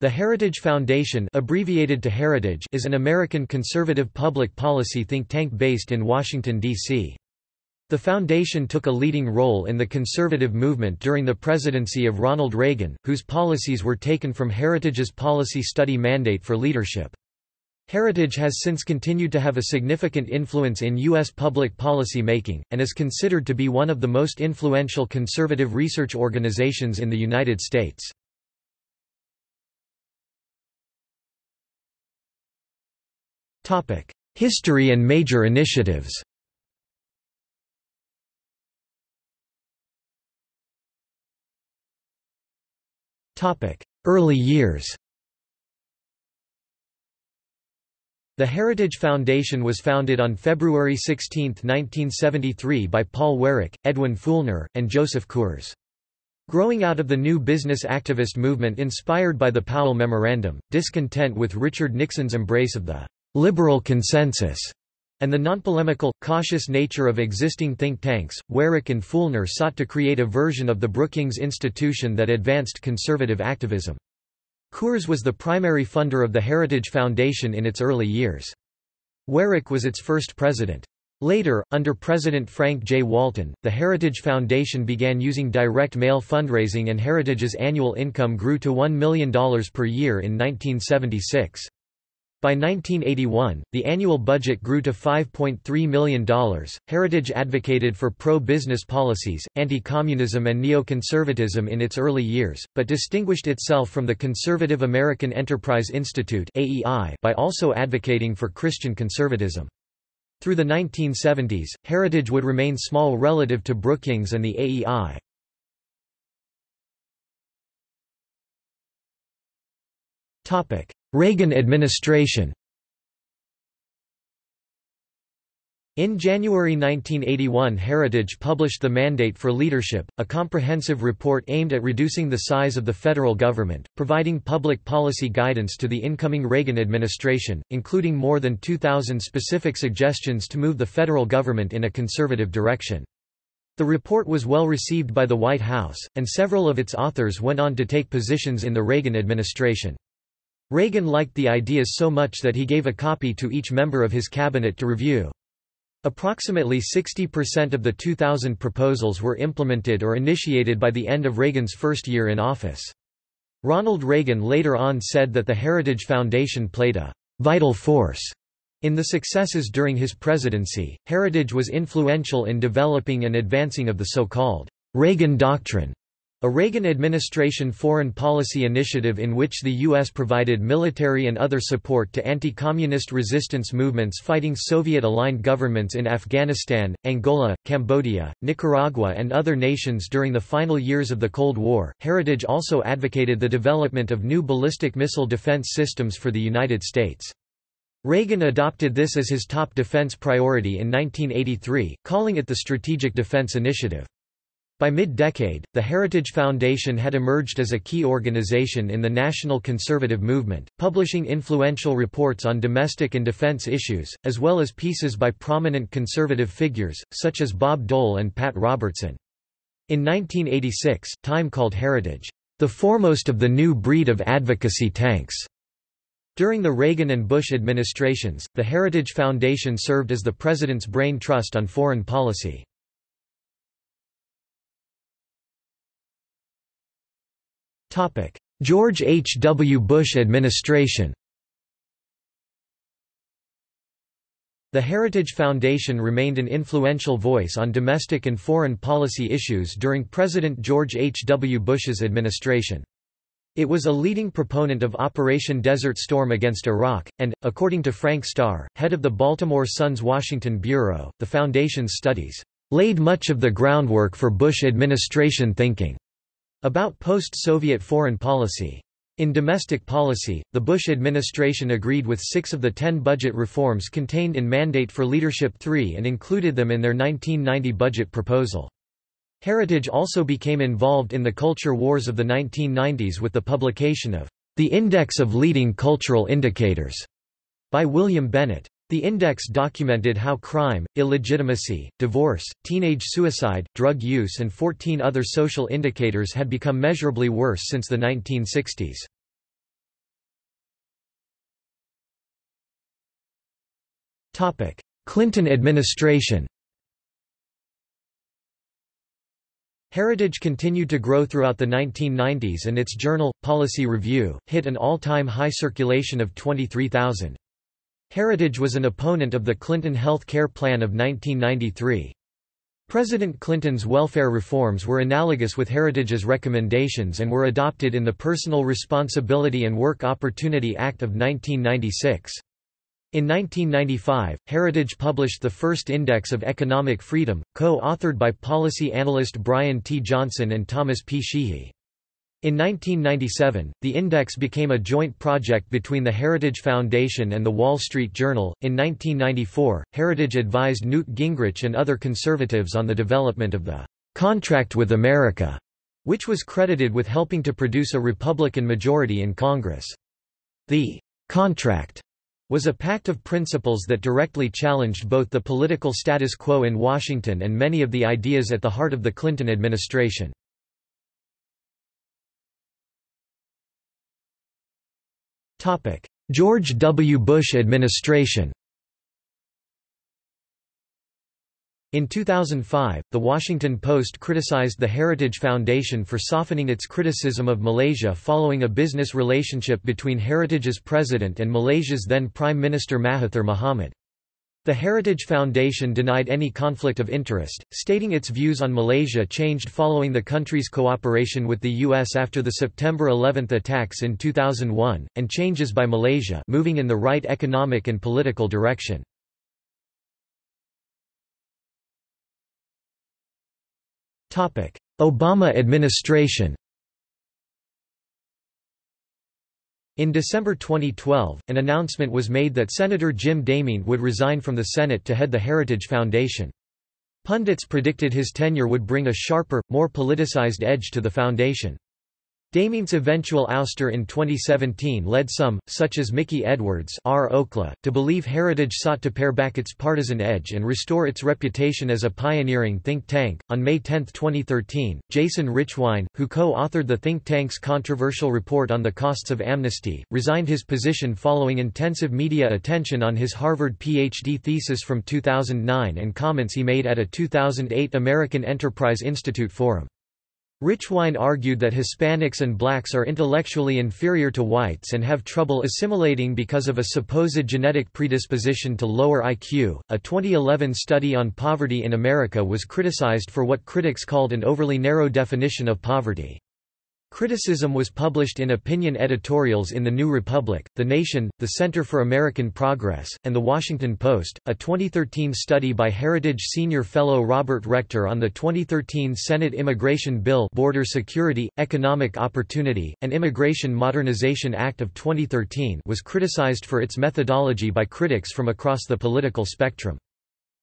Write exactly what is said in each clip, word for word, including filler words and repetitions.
The Heritage Foundation, abbreviated to Heritage, is an American conservative public policy think tank based in Washington, D C The foundation took a leading role in the conservative movement during the presidency of Ronald Reagan, whose policies were taken from Heritage's policy study Mandate for Leadership. Heritage has since continued to have a significant influence in U S public policy making, and is considered to be one of the most influential conservative research organizations in the United States. History and major initiatives. Early years. The Heritage Foundation was founded on February sixteenth, nineteen seventy-three by Paul Warrick, Edwin Feulner, and Joseph Coors. Growing out of the new business activist movement inspired by the Powell Memorandum, discontent with Richard Nixon's embrace of the liberal consensus, and the nonpolemical, cautious nature of existing think tanks, Warrick and Feulner sought to create a version of the Brookings Institution that advanced conservative activism. Coors was the primary funder of the Heritage Foundation in its early years. Warrick was its first president. Later, under President Frank J. Walton, the Heritage Foundation began using direct mail fundraising, and Heritage's annual income grew to one million dollars per year in nineteen seventy-six. By nineteen eighty-one, the annual budget grew to five point three million dollars. Heritage advocated for pro-business policies, anti-communism and neoconservatism in its early years, but distinguished itself from the conservative American Enterprise Institute (A E I) by also advocating for Christian conservatism. Through the nineteen seventies, Heritage would remain small relative to Brookings and the A E I. Topic: Reagan administration. In January nineteen eighty-one, Heritage published the Mandate for Leadership, a comprehensive report aimed at reducing the size of the federal government, providing public policy guidance to the incoming Reagan administration, including more than two thousand specific suggestions to move the federal government in a conservative direction. The report was well received by the White House, and several of its authors went on to take positions in the Reagan administration. Reagan liked the ideas so much that he gave a copy to each member of his cabinet to review. Approximately sixty percent of the two thousand proposals were implemented or initiated by the end of Reagan's first year in office. Ronald Reagan later on said that the Heritage Foundation played a vital force in the successes during his presidency. Heritage was influential in developing and advancing of the so-called Reagan Doctrine, a Reagan administration foreign policy initiative in which the U S provided military and other support to anti-communist resistance movements fighting Soviet-aligned governments in Afghanistan, Angola, Cambodia, Nicaragua, and other nations during the final years of the Cold War. Heritage also advocated the development of new ballistic missile defense systems for the United States. Reagan adopted this as his top defense priority in nineteen eighty-three, calling it the Strategic Defense Initiative. By mid-decade, the Heritage Foundation had emerged as a key organization in the national conservative movement, publishing influential reports on domestic and defense issues, as well as pieces by prominent conservative figures, such as Bob Dole and Pat Robertson. In nineteen eighty-six, Time called Heritage, "the foremost of the new breed of advocacy tanks." During the Reagan and Bush administrations, the Heritage Foundation served as the president's brain trust on foreign policy. George H. W. Bush administration. The Heritage Foundation remained an influential voice on domestic and foreign policy issues during President George H. W. Bush's administration. It was a leading proponent of Operation Desert Storm against Iraq, and, according to Frank Starr, head of the Baltimore Sun's Washington Bureau, the Foundation's studies laid much of the groundwork for Bush administration thinking about post-Soviet foreign policy. In domestic policy, the Bush administration agreed with six of the ten budget reforms contained in Mandate for Leadership three and included them in their nineteen ninety budget proposal. Heritage also became involved in the culture wars of the nineteen nineties with the publication of The Index of Leading Cultural Indicators by William Bennett. The index documented how crime, illegitimacy, divorce, teenage suicide, drug use, and fourteen other social indicators had become measurably worse since the nineteen sixties. Clinton administration. Heritage continued to grow throughout the nineteen nineties, and its journal, Policy Review, hit an all-time high circulation of twenty-three thousand. Heritage was an opponent of the Clinton Health Care Plan of nineteen ninety-three. President Clinton's welfare reforms were analogous with Heritage's recommendations and were adopted in the Personal Responsibility and Work Opportunity Act of nineteen ninety-six. In nineteen ninety-five, Heritage published the first Index of Economic Freedom, co-authored by policy analyst Brian T. Johnson and Thomas P. Sheehy. In nineteen ninety-seven, the index became a joint project between the Heritage Foundation and the Wall Street Journal. In nineteen ninety-four, Heritage advised Newt Gingrich and other conservatives on the development of the Contract with America, which was credited with helping to produce a Republican majority in Congress. The Contract was a pact of principles that directly challenged both the political status quo in Washington and many of the ideas at the heart of the Clinton administration. George W. Bush administration. In two thousand five, The Washington Post criticized the Heritage Foundation for softening its criticism of Malaysia following a business relationship between Heritage's president and Malaysia's then Prime Minister Mahathir Mohamad. The Heritage Foundation denied any conflict of interest, stating its views on Malaysia changed following the country's cooperation with the U S after the September eleventh attacks in two thousand one, and changes by Malaysia moving in the right economic and political direction. Obama administration. In December twenty twelve, an announcement was made that Senator Jim DeMint would resign from the Senate to head the Heritage Foundation. Pundits predicted his tenure would bring a sharper, more politicized edge to the foundation. DeMint's eventual ouster in twenty seventeen led some, such as Mickey Edwards R. Okla, to believe Heritage sought to pare back its partisan edge and restore its reputation as a pioneering think tank. On May tenth twenty thirteen, Jason Richwine, who co-authored the think tank's controversial report on the costs of amnesty, resigned his position following intensive media attention on his Harvard P H D thesis from two thousand nine and comments he made at a two thousand eight American Enterprise Institute forum. Richwine argued that Hispanics and blacks are intellectually inferior to whites and have trouble assimilating because of a supposed genetic predisposition to lower I Q. A twenty eleven study on poverty in America was criticized for what critics called an overly narrow definition of poverty. Criticism was published in opinion editorials in The New Republic, The Nation, The Center for American Progress, and The Washington Post. A twenty thirteen study by Heritage Senior Fellow Robert Rector on the twenty thirteen Senate Immigration Bill, Border Security, Economic Opportunity, and Immigration Modernization Act of twenty thirteen was criticized for its methodology by critics from across the political spectrum.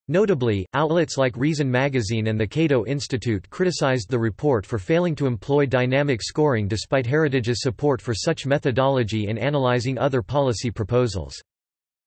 Notably, outlets like Reason Magazine and the Cato Institute criticized the report for failing to employ dynamic scoring despite Heritage's support for such methodology in analyzing other policy proposals.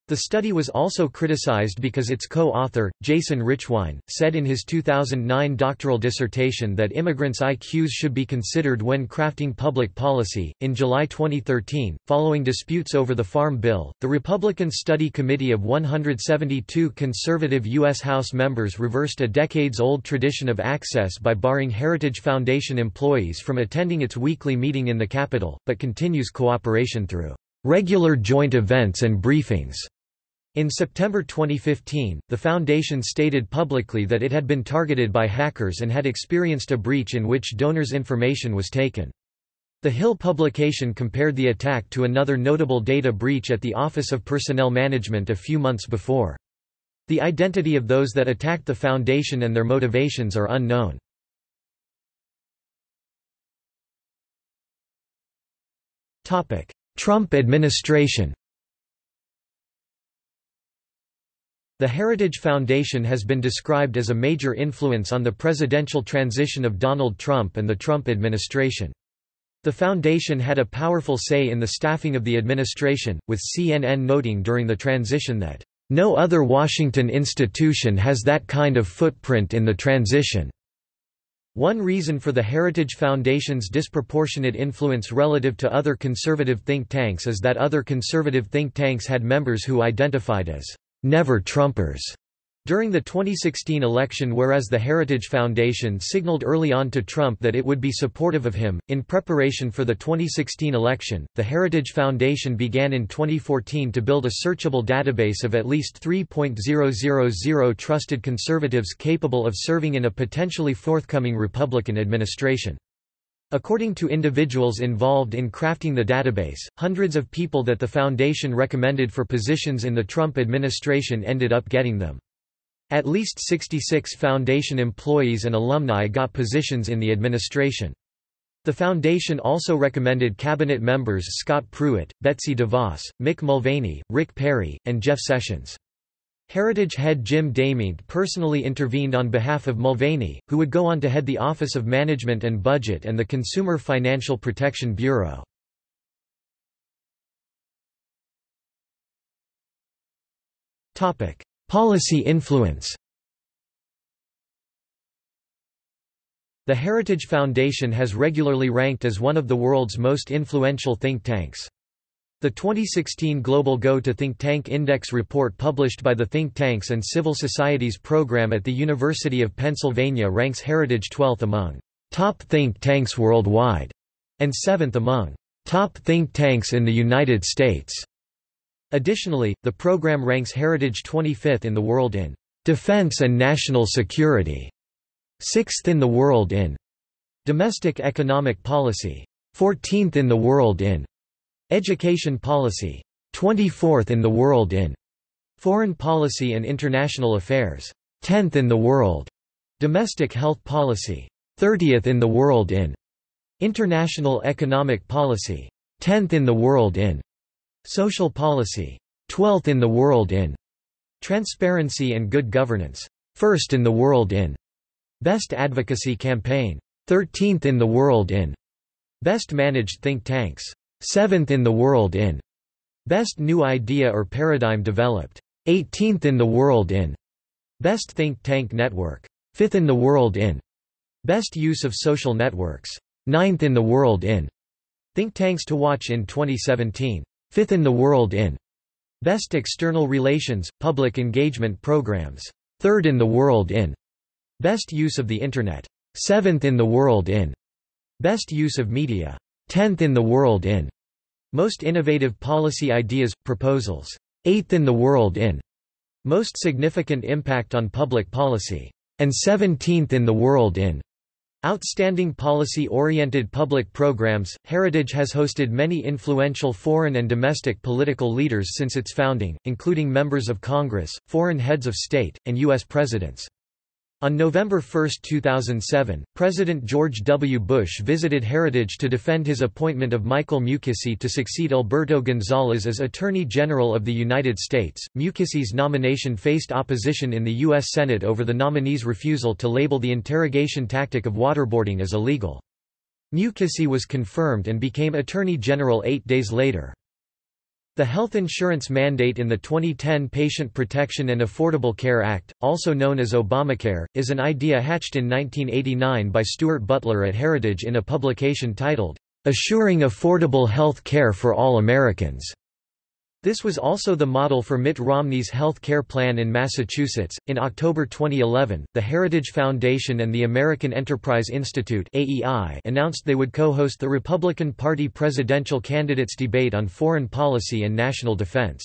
The study was also criticized because its co-author, Jason Richwine, said in his two thousand nine doctoral dissertation that immigrants' I Qs should be considered when crafting public policy. In July twenty thirteen, following disputes over the Farm Bill, the Republican Study Committee of one hundred seventy-two conservative U S House members reversed a decades-old tradition of access by barring Heritage Foundation employees from attending its weekly meeting in the Capitol, but continues cooperation through regular joint events and briefings. In September twenty fifteen, the foundation stated publicly that it had been targeted by hackers and had experienced a breach in which donors' information was taken. The Hill publication compared the attack to another notable data breach at the Office of Personnel Management a few months before. The identity of those that attacked the foundation and their motivations are unknown. Trump administration. The Heritage Foundation has been described as a major influence on the presidential transition of Donald Trump and the Trump administration. The foundation had a powerful say in the staffing of the administration, with C N N noting during the transition that, "No other Washington institution has that kind of footprint in the transition." One reason for the Heritage Foundation's disproportionate influence relative to other conservative think tanks is that other conservative think tanks had members who identified as never-Trumpers during the twenty sixteen election, whereas the Heritage Foundation signaled early on to Trump that it would be supportive of him. In preparation for the twenty sixteen election, the Heritage Foundation began in twenty fourteen to build a searchable database of at least three thousand trusted conservatives capable of serving in a potentially forthcoming Republican administration. According to individuals involved in crafting the database, hundreds of people that the foundation recommended for positions in the Trump administration ended up getting them. At least sixty-six foundation employees and alumni got positions in the administration. The foundation also recommended cabinet members Scott Pruitt, Betsy DeVos, Mick Mulvaney, Rick Perry, and Jeff Sessions. Heritage head Jim DeMint personally intervened on behalf of Mulvaney, who would go on to head the Office of Management and Budget and the Consumer Financial Protection Bureau. Policy influence. The Heritage Foundation has regularly ranked as one of the world's most influential think tanks. The twenty sixteen Global Go to Think Tank Index report published by the Think Tanks and Civil Societies program at the University of Pennsylvania ranks Heritage twelfth among top think tanks worldwide, and seventh among top think tanks in the United States. Additionally, the program ranks Heritage twenty-fifth in the world in defense and national security, sixth in the world in domestic economic policy, fourteenth in the world in education policy, twenty-fourth in the world in foreign policy and international affairs, tenth in the world domestic health policy, thirtieth in the world in international economic policy, tenth in the world in social policy, twelfth in the world in transparency and good governance, first in the world in best advocacy campaign, thirteenth in the world in best managed think tanks, seventh in the world in best new idea or paradigm developed, eighteenth in the world in best think tank network, fifth in the world in best use of social networks, ninth in the world in think tanks to watch in twenty seventeen. fifth in the world in best external relations, public engagement programs, third in the world in best use of the Internet, seventh in the world in best use of media, tenth in the world in most innovative policy ideas, proposals, eighth in the world in most significant impact on public policy, and seventeenth in the world in outstanding policy-oriented public programs. Heritage has hosted many influential foreign and domestic political leaders since its founding, including members of Congress, foreign heads of state, and U S presidents. On November first two thousand seven, President George W. Bush visited Heritage to defend his appointment of Michael Mukasey to succeed Alberto Gonzales as Attorney General of the United States. Mukasey's nomination faced opposition in the U S Senate over the nominee's refusal to label the interrogation tactic of waterboarding as illegal. Mukasey was confirmed and became Attorney General eight days later. The health insurance mandate in the twenty ten Patient Protection and Affordable Care Act, also known as Obamacare, is an idea hatched in nineteen eighty-nine by Stuart Butler at Heritage in a publication titled, "Assuring Affordable Health Care for All Americans." This was also the model for Mitt Romney's health care plan in Massachusetts. In October twenty eleven, the Heritage Foundation and the American Enterprise Institute (A E I) announced they would co-host the Republican Party presidential candidates' debate on foreign policy and national defense.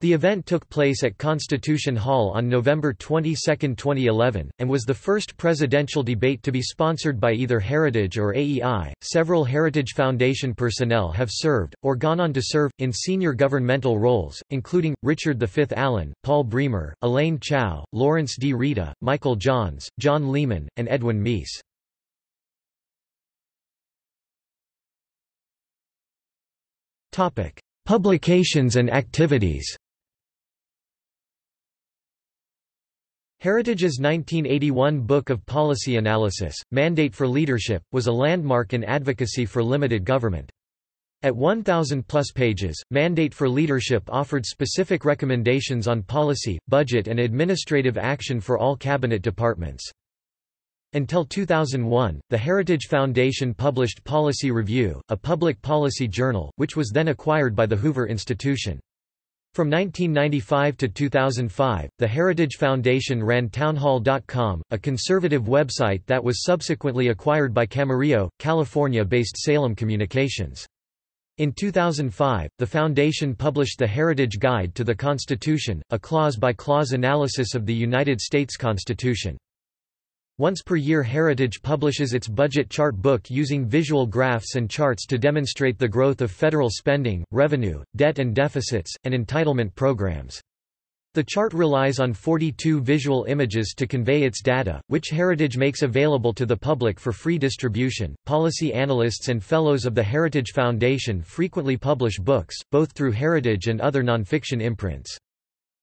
The event took place at Constitution Hall on November twenty-second twenty eleven, and was the first presidential debate to be sponsored by either Heritage or A E I. Several Heritage Foundation personnel have served, or gone on to serve, in senior governmental roles, including Richard the Fifth Allen, Paul Bremer, Elaine Chao, Lawrence D. Rita, Michael Johns, John Lehman, and Edwin Meese. Publications and activities. Heritage's nineteen eighty-one book of policy analysis, Mandate for Leadership, was a landmark in advocacy for limited government. At one thousand plus pages, Mandate for Leadership offered specific recommendations on policy, budget and administrative action for all cabinet departments. Until two thousand one, the Heritage Foundation published Policy Review, a public policy journal, which was then acquired by the Hoover Institution. From nineteen ninety-five to two thousand five, the Heritage Foundation ran townhall dot com, a conservative website that was subsequently acquired by Camarillo, California-based Salem Communications. In two thousand five, the foundation published the Heritage Guide to the Constitution, a clause-by-clause analysis of the United States Constitution. Once per year, Heritage publishes its budget chart book using visual graphs and charts to demonstrate the growth of federal spending, revenue, debt and deficits, and entitlement programs. The chart relies on forty-two visual images to convey its data, which Heritage makes available to the public for free distribution. Policy analysts and fellows of the Heritage Foundation frequently publish books, both through Heritage and other nonfiction imprints.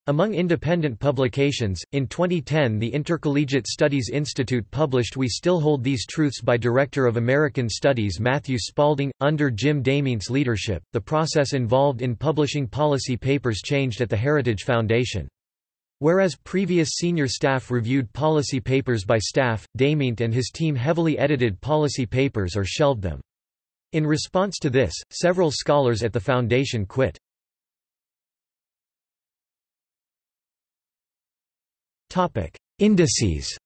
Among independent publications, in twenty ten the Intercollegiate Studies Institute published We Still Hold These Truths by Director of American Studies Matthew Spalding. Under Jim DeMint's leadership, the process involved in publishing policy papers changed at the Heritage Foundation. Whereas previous senior staff reviewed policy papers by staff, DeMint and his team heavily edited policy papers or shelved them. In response to this, several scholars at the foundation quit. Indices.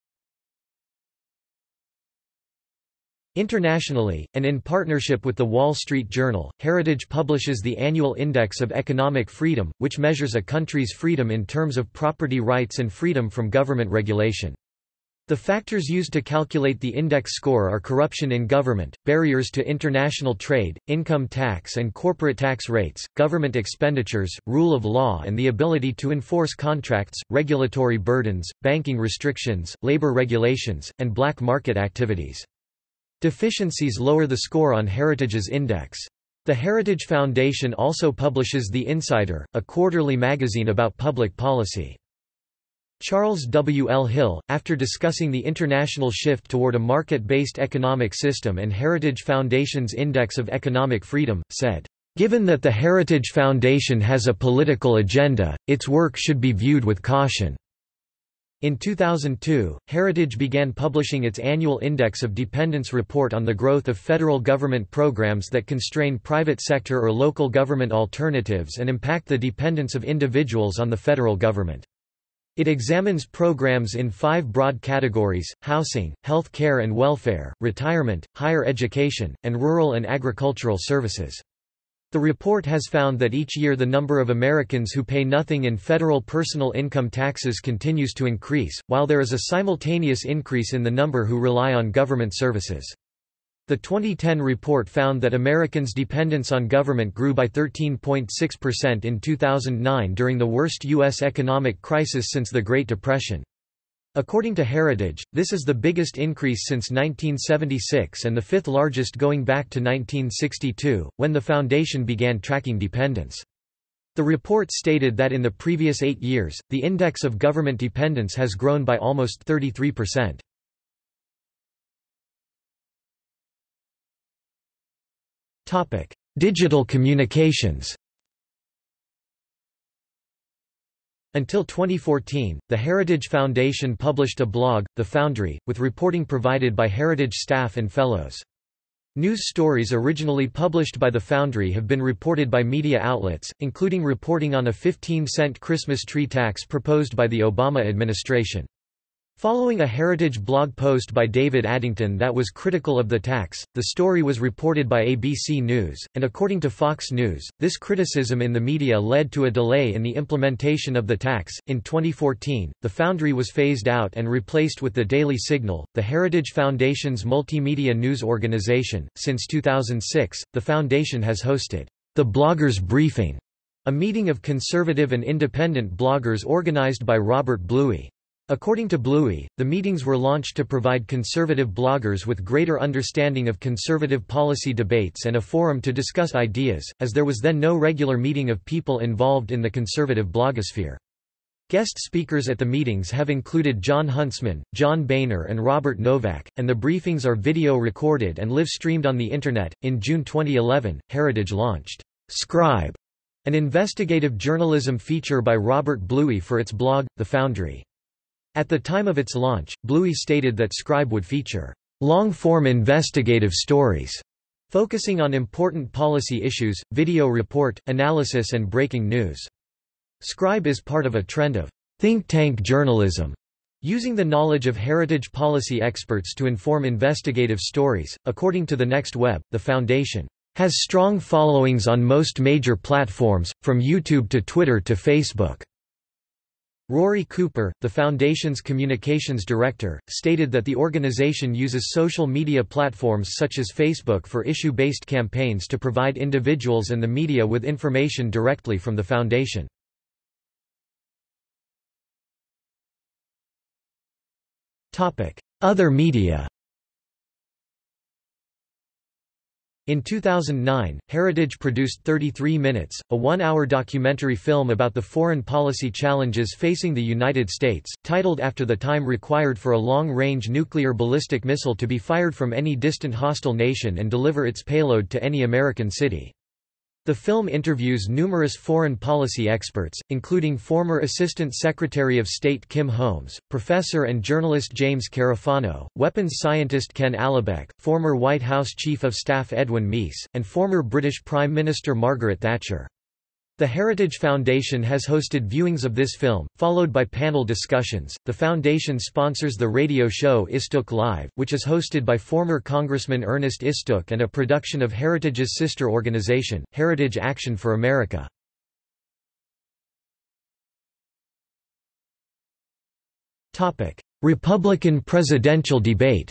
Internationally, and in partnership with the Wall Street Journal, Heritage publishes the annual Index of Economic Freedom, which measures a country's freedom in terms of property rights and freedom from government regulation. The factors used to calculate the index score are corruption in government, barriers to international trade, income tax and corporate tax rates, government expenditures, rule of law and the ability to enforce contracts, regulatory burdens, banking restrictions, labor regulations, and black market activities. Deficiencies lower the score on Heritage's index. The Heritage Foundation also publishes The Insider, a quarterly magazine about public policy. Charles W. L. Hill, after discussing the international shift toward a market-based economic system and Heritage Foundation's Index of Economic Freedom, said, "Given that the Heritage Foundation has a political agenda, its work should be viewed with caution." In two thousand two, Heritage began publishing its annual Index of Dependence report on the growth of federal government programs that constrain private sector or local government alternatives and impact the dependence of individuals on the federal government. It examines programs in five broad categories: housing, health care and welfare, retirement, higher education, and rural and agricultural services. The report has found that each year the number of Americans who pay nothing in federal personal income taxes continues to increase, while there is a simultaneous increase in the number who rely on government services. The twenty ten report found that Americans' dependence on government grew by thirteen point six percent in two thousand nine during the worst U S economic crisis since the Great Depression. According to Heritage, this is the biggest increase since nineteen seventy-six and the fifth largest going back to nineteen sixty-two, when the foundation began tracking dependence. The report stated that in the previous eight years, the index of government dependence has grown by almost thirty-three percent. Topic: Digital communications. Until twenty fourteen, the Heritage Foundation published a blog, The Foundry, with reporting provided by Heritage staff and fellows. News stories originally published by The Foundry have been reported by media outlets, including reporting on a fifteen cent Christmas tree tax proposed by the Obama administration. Following a Heritage blog post by David Addington that was critical of the tax, the story was reported by A B C News, and according to Fox News, this criticism in the media led to a delay in the implementation of the tax. In twenty fourteen, the Foundry was phased out and replaced with the Daily Signal, the Heritage Foundation's multimedia news organization. Since two thousand six, the Foundation has hosted the Bloggers' Briefing, a meeting of conservative and independent bloggers organized by Robert Bluey. According to Bluey, the meetings were launched to provide conservative bloggers with greater understanding of conservative policy debates and a forum to discuss ideas, as there was then no regular meeting of people involved in the conservative blogosphere. Guest speakers at the meetings have included John Huntsman, John Boehner, and Robert Novak, and the briefings are video recorded and live streamed on the Internet. In June twenty eleven, Heritage launched Scribe, an investigative journalism feature by Robert Bluey for its blog, The Foundry. At the time of its launch, Bluey stated that Scribe would feature long-form investigative stories, focusing on important policy issues, video report, analysis and breaking news. Scribe is part of a trend of think tank journalism, using the knowledge of heritage policy experts to inform investigative stories. According to the Next Web, the foundation has strong followings on most major platforms, from YouTube to Twitter to Facebook. Rory Cooper, the foundation's communications director, stated that the organization uses social media platforms such as Facebook for issue-based campaigns to provide individuals and the media with information directly from the foundation. Other media. In two thousand nine, Heritage produced thirty-three minutes, a one-hour documentary film about the foreign policy challenges facing the United States, titled after the time required for a long-range nuclear ballistic missile to be fired from any distant hostile nation and deliver its payload to any American city. The film interviews numerous foreign policy experts, including former Assistant Secretary of State Kim Holmes, professor and journalist James Carafano, weapons scientist Ken Alibek, former White House Chief of Staff Edwin Meese, and former British Prime Minister Margaret Thatcher. The Heritage Foundation has hosted viewings of this film, followed by panel discussions. The foundation sponsors the radio show Istuk Live, which is hosted by former Congressman Ernest Istuk and a production of Heritage's sister organization, Heritage Action for America. Topic: Republican presidential debate.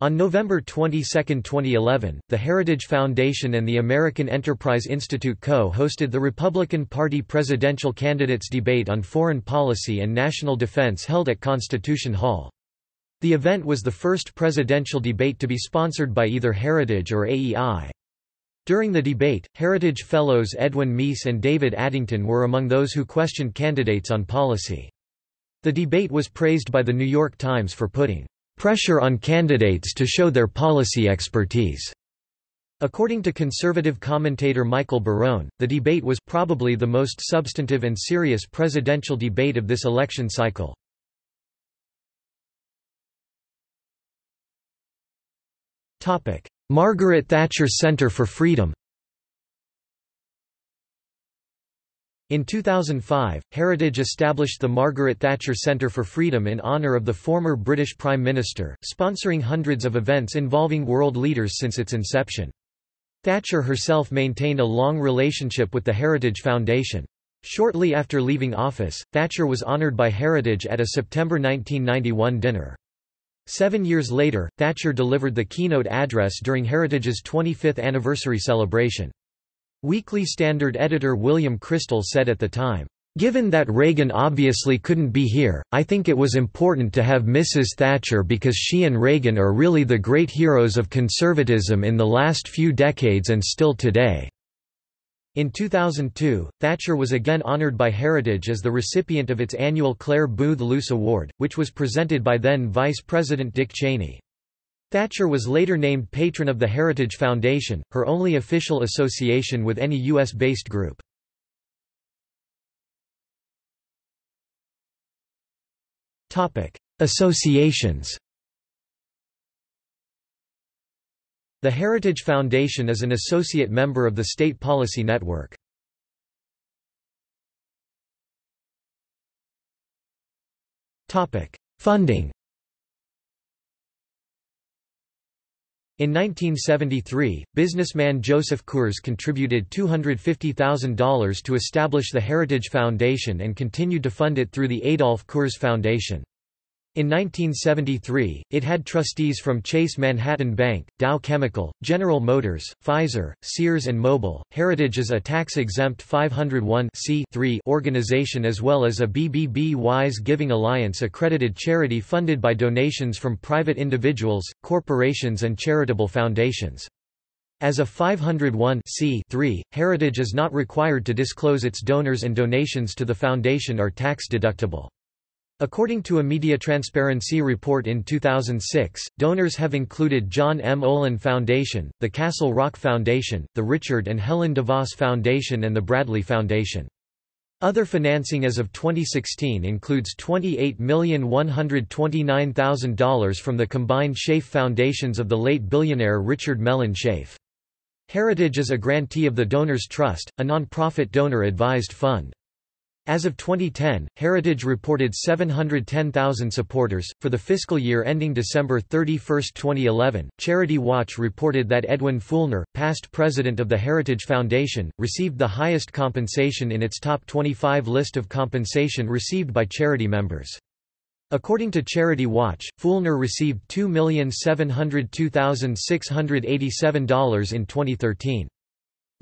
On November twenty-second, twenty eleven, the Heritage Foundation and the American Enterprise Institute co-hosted the Republican Party presidential candidates' debate on foreign policy and national defense held at Constitution Hall. The event was the first presidential debate to be sponsored by either Heritage or A E I. During the debate, Heritage Fellows Edwin Meese and David Addington were among those who questioned candidates on policy. The debate was praised by The New York Times for putting pressure on candidates to show their policy expertise. According to conservative commentator Michael Barone, the debate was probably the most substantive and serious presidential debate of this election cycle. Topic: Margaret Thatcher Center for Freedom. In two thousand five, Heritage established the Margaret Thatcher Center for Freedom in honor of the former British Prime Minister, sponsoring hundreds of events involving world leaders since its inception. Thatcher herself maintained a long relationship with the Heritage Foundation. Shortly after leaving office, Thatcher was honored by Heritage at a September nineteen ninety-one dinner. Seven years later, Thatcher delivered the keynote address during Heritage's twenty-fifth anniversary celebration. Weekly Standard editor William Kristol said at the time, "Given that Reagan obviously couldn't be here, I think it was important to have Missus Thatcher because she and Reagan are really the great heroes of conservatism in the last few decades and still today." In two thousand two, Thatcher was again honored by Heritage as the recipient of its annual Claire Booth Luce Award, which was presented by then Vice President Dick Cheney. Thatcher was later named patron of the Heritage Foundation, her only official association with any U S-based group. Associations. The Heritage Foundation is an associate member of the State Policy Network. Funding. In nineteen seventy-three, businessman Joseph Coors contributed two hundred fifty thousand dollars to establish the Heritage Foundation and continued to fund it through the Adolph Coors Foundation. In nineteen seventy-three, it had trustees from Chase Manhattan Bank, Dow Chemical, General Motors, Pfizer, Sears and Mobil. Heritage is a tax-exempt five oh one c three organization as well as a B B B Wise Giving Alliance accredited charity funded by donations from private individuals, corporations and charitable foundations. As a five oh one c three, Heritage is not required to disclose its donors, and donations to the foundation are tax-deductible. According to a media transparency report in two thousand six, donors have included John M. Olin Foundation, the Castle Rock Foundation, the Richard and Helen DeVos Foundation and the Bradley Foundation. Other financing as of twenty sixteen includes twenty-eight million one hundred twenty-nine thousand dollars from the combined Schaaf Foundations of the late billionaire Richard Mellon Schaaf. Heritage is a grantee of the Donors Trust, a nonprofit donor-advised fund. As of twenty ten, Heritage reported seven hundred ten thousand supporters. For the fiscal year ending December thirty-first, twenty eleven, Charity Watch reported that Edwin Feulner, past president of the Heritage Foundation, received the highest compensation in its top twenty-five list of compensation received by charity members. According to Charity Watch, Feulner received two million seven hundred two thousand six hundred eighty-seven dollars in twenty thirteen.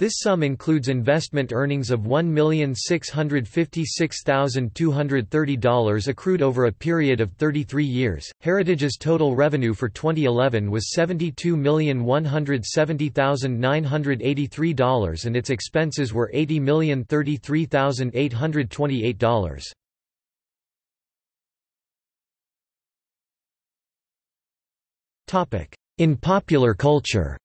This sum includes investment earnings of one million six hundred fifty-six thousand two hundred thirty dollars accrued over a period of thirty-three years. Heritage's total revenue for twenty eleven was seventy-two million one hundred seventy thousand nine hundred eighty-three dollars and its expenses were eighty million thirty-three thousand eight hundred twenty-eight dollars. Topic: In popular culture.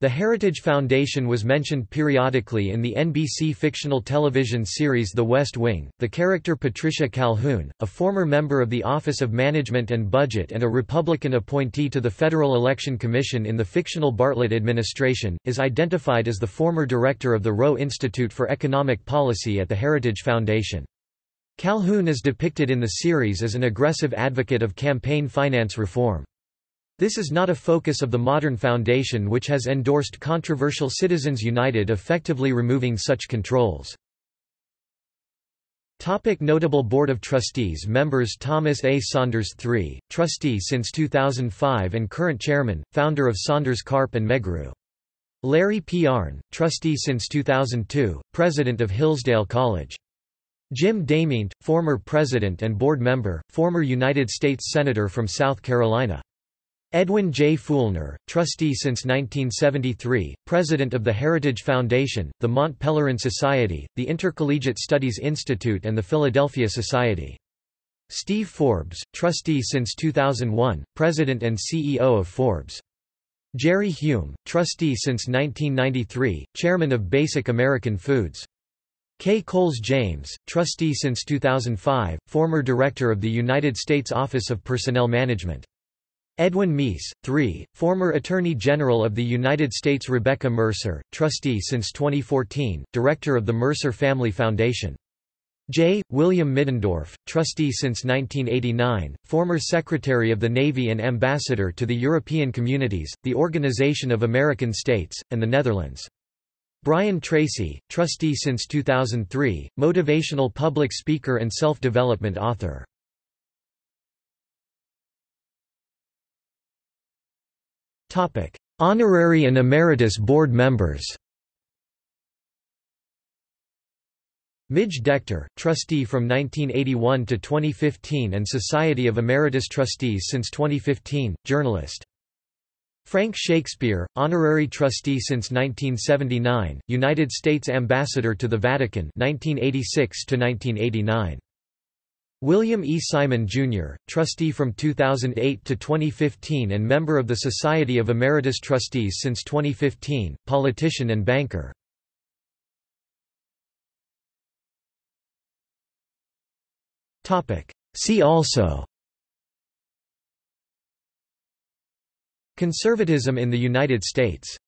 The Heritage Foundation was mentioned periodically in the N B C fictional television series The West Wing. The character Patricia Calhoun, a former member of the Office of Management and Budget and a Republican appointee to the Federal Election Commission in the fictional Bartlett administration, is identified as the former director of the Roe Institute for Economic Policy at the Heritage Foundation. Calhoun is depicted in the series as an aggressive advocate of campaign finance reform. This is not a focus of the modern foundation, which has endorsed controversial Citizens United, effectively removing such controls. Topic: Notable Board of Trustees members. Thomas A. Saunders the third, trustee since two thousand five and current chairman, founder of Saunders Carp and Meghru. Larry P. Arne, trustee since two thousand two, president of Hillsdale College. Jim DeMint, former president and board member, former United States Senator from South Carolina. Edwin J. Feulner, trustee since nineteen seventy-three, president of the Heritage Foundation, the Mont Pelerin Society, the Intercollegiate Studies Institute and the Philadelphia Society. Steve Forbes, trustee since two thousand one, president and C E O of Forbes. Jerry Hume, trustee since nineteen ninety-three, chairman of Basic American Foods. K. Coles James, trustee since two thousand five, former director of the United States Office of Personnel Management. Edwin Meese, the third, former Attorney General of the United States. Rebecca Mercer, trustee since twenty fourteen, director of the Mercer Family Foundation. J. William Middendorf, trustee since nineteen eighty-nine, former Secretary of the Navy and Ambassador to the European Communities, the Organization of American States, and the Netherlands. Brian Tracy, trustee since two thousand three, motivational public speaker and self-development author. Honorary and emeritus board members. Midge Decter, trustee from nineteen eighty-one to twenty fifteen and Society of Emeritus Trustees since twenty fifteen, journalist. Frank Shakespeare, honorary trustee since nineteen seventy-nine, United States Ambassador to the Vatican nineteen eighty-six to nineteen eighty-nine. William E. Simon, Junior, trustee from two thousand eight to twenty fifteen and member of the Society of Emeritus Trustees since twenty fifteen, politician and banker. See also: Conservatism in the United States.